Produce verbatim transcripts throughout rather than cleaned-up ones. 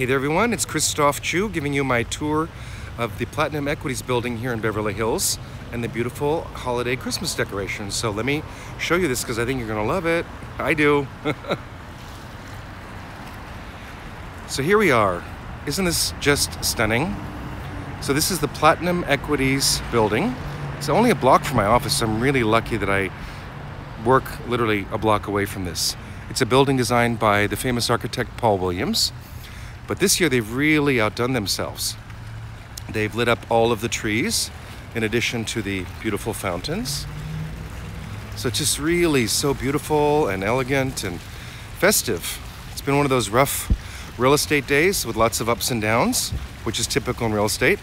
Hey there everyone, it's Christophe Choo giving you my tour of the Platinum Equities building here in Beverly Hills and the beautiful holiday Christmas decorations. So let me show you this because I think you're gonna love it. I do. So here we are. Isn't this just stunning? So this is the Platinum Equities building. It's only a block from my office. I'm really lucky that I work literally a block away from this. It's a building designed by the famous architect Paul Williams, but this year they've really outdone themselves. They've lit up all of the trees in addition to the beautiful fountains. So it's just really so beautiful and elegant and festive. It's been one of those rough real estate days with lots of ups and downs, which is typical in real estate.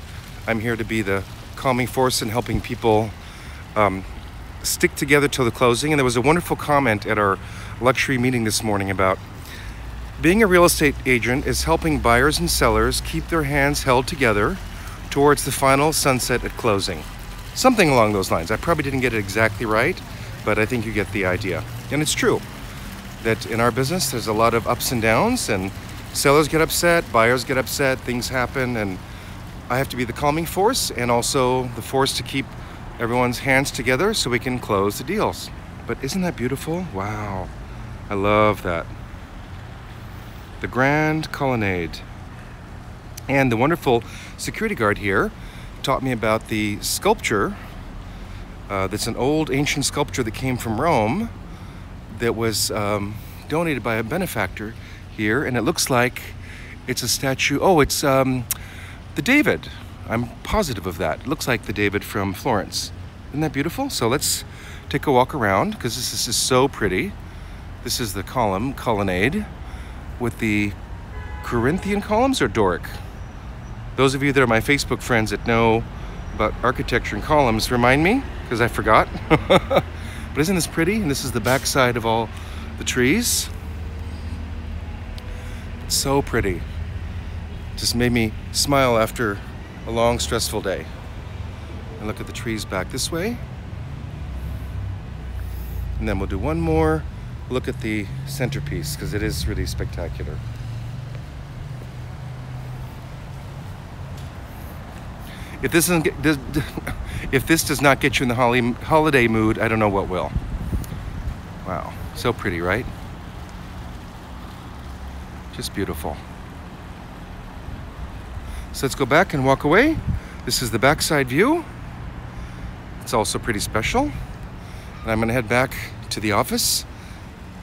I'm here to be the calming force and helping people um, stick together till the closing. And there was a wonderful comment at our luxury meeting this morning about being a real estate agent is helping buyers and sellers keep their hands held together towards the final sunset at closing. Something along those lines. I probably didn't get it exactly right, but I think you get the idea. And it's true that in our business, there's a lot of ups and downs, and sellers get upset, buyers get upset, things happen, and I have to be the calming force and also the force to keep everyone's hands together so we can close the deals. But isn't that beautiful? Wow, I love that. The Grand Colonnade. And the wonderful security guard here taught me about the sculpture. Uh, that's an old ancient sculpture that came from Rome that was um, donated by a benefactor here. And it looks like it's a statue. Oh, it's um, the David. I'm positive of that. It looks like the David from Florence. Isn't that beautiful? So let's take a walk around because this, this is so pretty. This is the column, colonnade, with the Corinthian columns or Doric. Those of you that are my Facebook friends that know about architecture and columns, remind me, because I forgot. But isn't this pretty? And this is the backside of all the trees. It's so pretty. Just made me smile after a long, stressful day. And look at the trees back this way. And then we'll do one more look at the centerpiece because it is really spectacular. If this doesn't get, this, if this does not get you in the holly, holiday mood, I don't know what will. Wow, so pretty, right? Just beautiful. So let's go back and walk away. This is the backside view. It's also pretty special. And I'm gonna head back to the office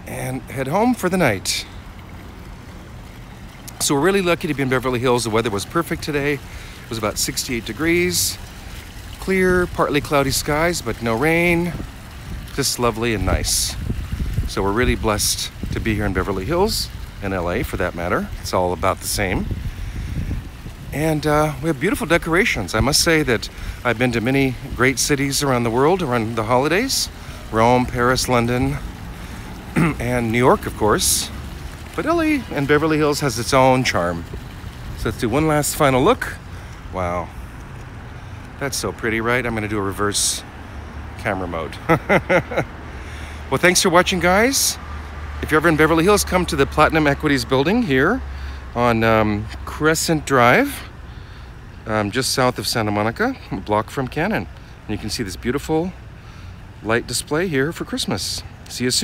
and head home for the night. So we're really lucky to be in Beverly Hills. The weather was perfect today. It was about sixty-eight degrees, clear, partly cloudy skies, but no rain, just lovely and nice. So we're really blessed to be here in Beverly Hills and L A for that matter. It's all about the same. And uh, we have beautiful decorations. I must say that I've been to many great cities around the world around the holidays, Rome, Paris, London, and New York, of course, but L A and Beverly Hills has its own charm. So let's do one last final look. Wow, that's so pretty, right? I'm gonna do a reverse camera mode. Well, thanks for watching, guys. If you're ever in Beverly Hills, come to the Platinum Equities building here on um, Crescent Drive, um, just south of Santa Monica, a block from Cannon. And you can see this beautiful light display here for Christmas. See you soon.